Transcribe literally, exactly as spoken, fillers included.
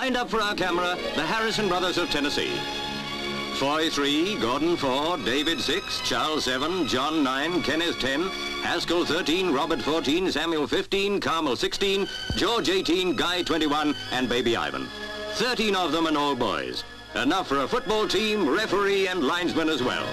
Lined up for our camera, the Harrison brothers of Tennessee. Foy three, Gordon four, David six, Charles seven, John nine, Kenneth ten, Haskel thirteen, Robert fourteen, Samuel fifteen, Carmel sixteen, George eighteen, Guy twenty-one, and Baby Ivan. thirteen of them and all boys. Enough for a football team, referee and linesman as well.